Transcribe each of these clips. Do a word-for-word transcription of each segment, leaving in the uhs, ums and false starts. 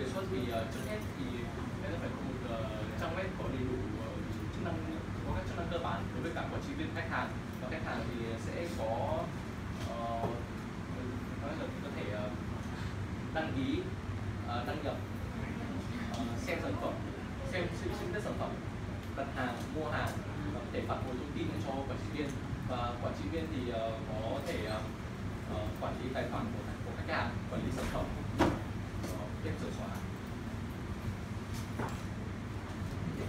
đề xuất thì trước hết thì nên phải có một trang web có đầy đủ chức năng, có các chức năng cơ bản đối với cả quản trị viên khách hàng, và khách hàng thì sẽ có uh, có thể đăng ký, uh, đăng nhập, uh, xem sản phẩm, xem sinh test sản phẩm, đặt hàng, mua hàng, có thể phản hồi thông tin cho quản trị viên, và quản trị viên thì uh, có thể uh, quản lý tài khoản của, của khách hàng, quản lý sản phẩm, tiếp sửa xóa. Giải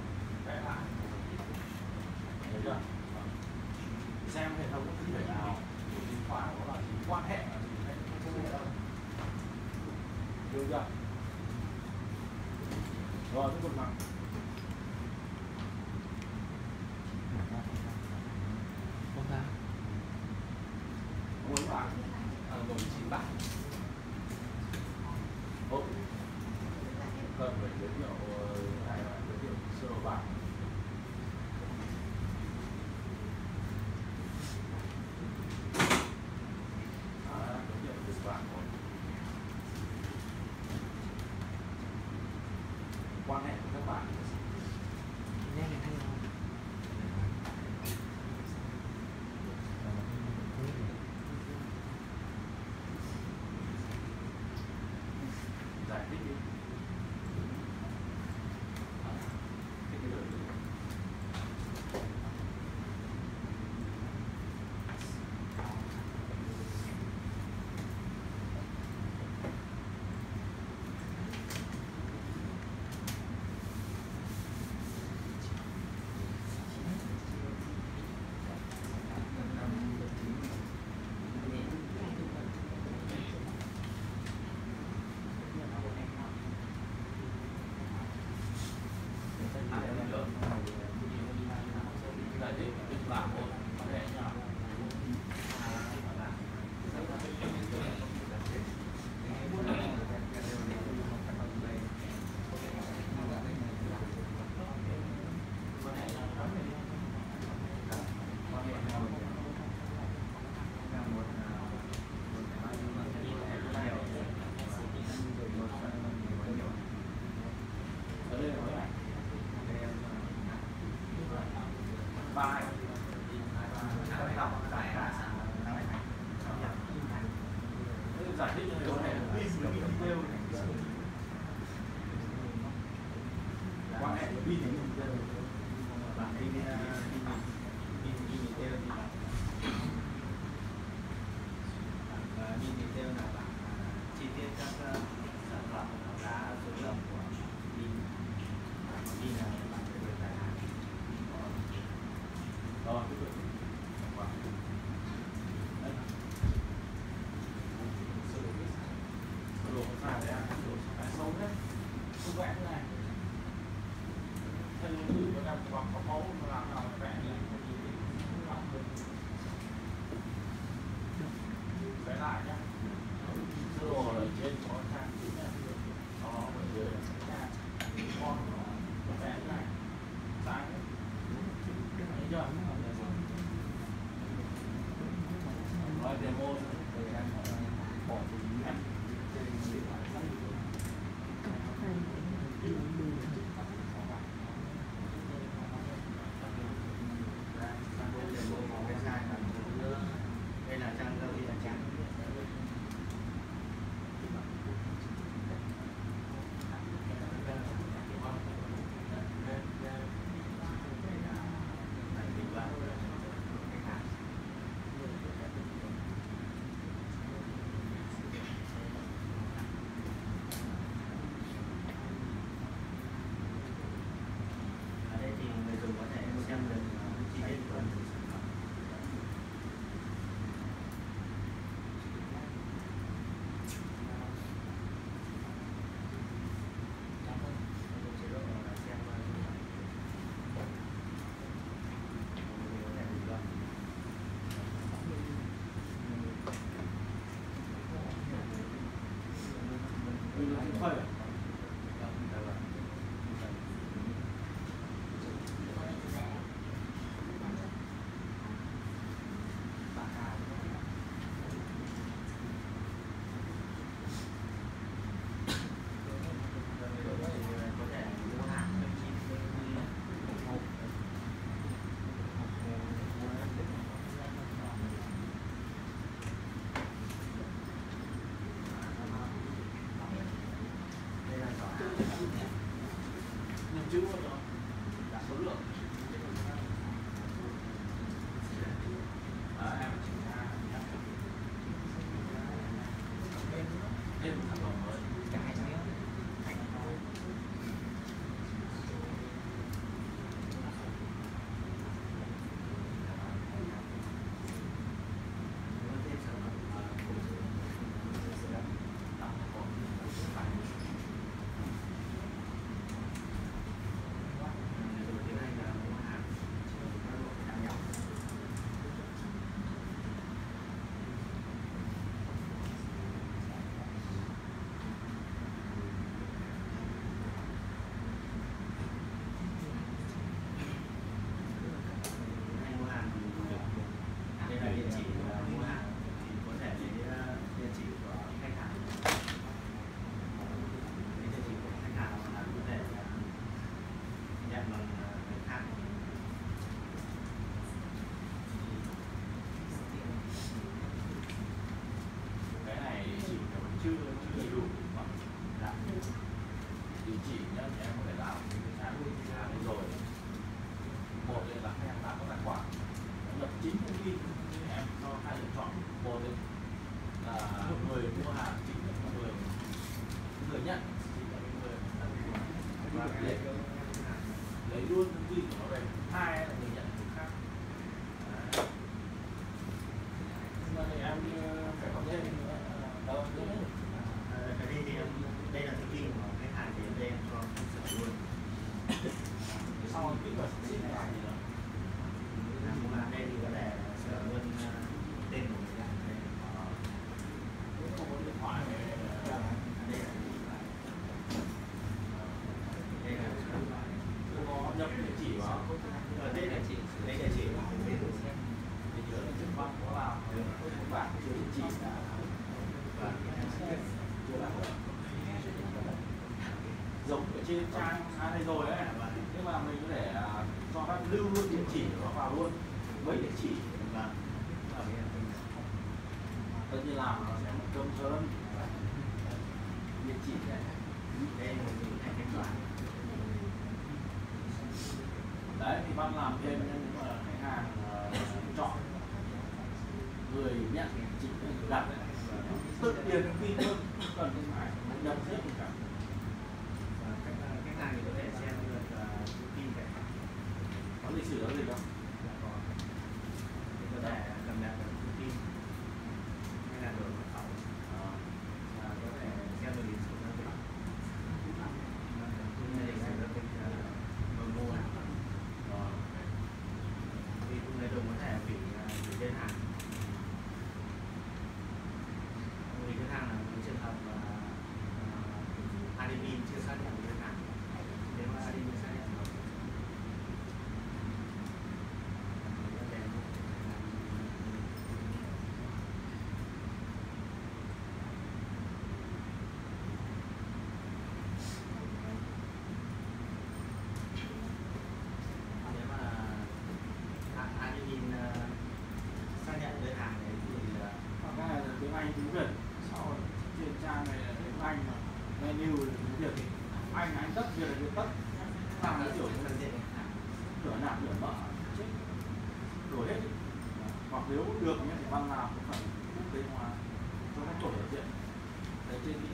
thích đi. Thế cái đời Hãy subscribe cho kênh Ghiền Mì Gõ để không bỏ lỡ những video hấp dẫn. về hàng đấy thì hoặc là tiếng Anh tiếng Việt, sau trên trang này là tiếng Anh mà menu là tiếng Việt, Anh Anh tất Việt là Việt tất, làm cái kiểu như thế nửa nạp nửa mỡ chết đổi hết. Hoặc nếu được nhé thì ban nào cũng phải quốc tế hóa cho nó chuẩn diện. Đấy, trên cái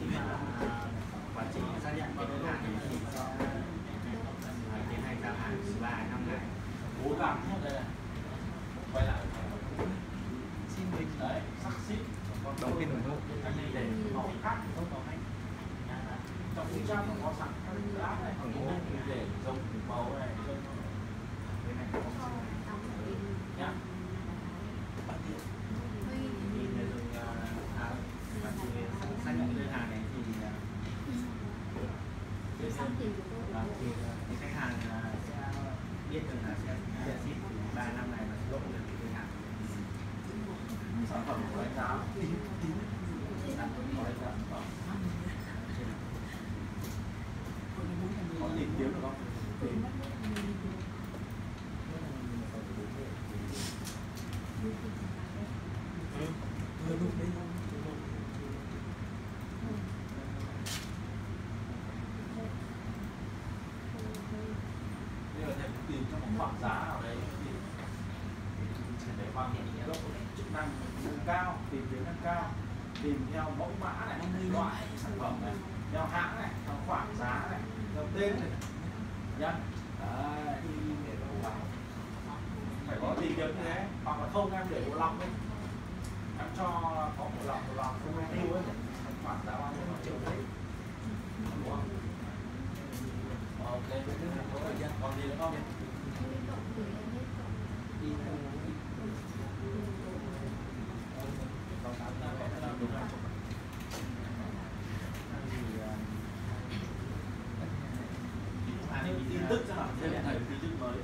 Khi mà quá trình xác nhận cái đơn hàng thì do tiến hành giao hàng từ ba đến năm ngày. Cố gắng hết đây này. Quay lại xin mình đấy, sắc xít đầu tiên rồi thôi. Anh ấy để màu khác thì không có anh. Trong cái trang nó có sẵn các cái dự án này, mình để giống màu này, giống cái này có sẵn nhá. Bạn tiện. Nhìn là dùng xác nhận đơn hàng này thì thì khách hàng sẽ biết được là sẽ nhận ship ba năm này và sẽ lỗ được đơn hàng. Sản phẩm của anh Tám có tìm kiếm được không? Bây giờ thầy tìm trong một khoảng giá nào đấy thì để hoàn thiện cái chức năng cao, tìm kiếm năng cao, tìm theo mẫu mã này, loại sản phẩm này, theo hãng này, theo khoảng giá này, theo tên này, nhá. Đấy, để đâu phải có tìm kiếm như thế, hoặc là không em để một lòng thôi. Em cho có một lòng một lòng không em mua ấy, khoảng giá bao nhiêu triệu đấy. Ok, còn gì nữa không? Tin tức sẽ làm thế này thầy tin tức mới.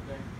Okay.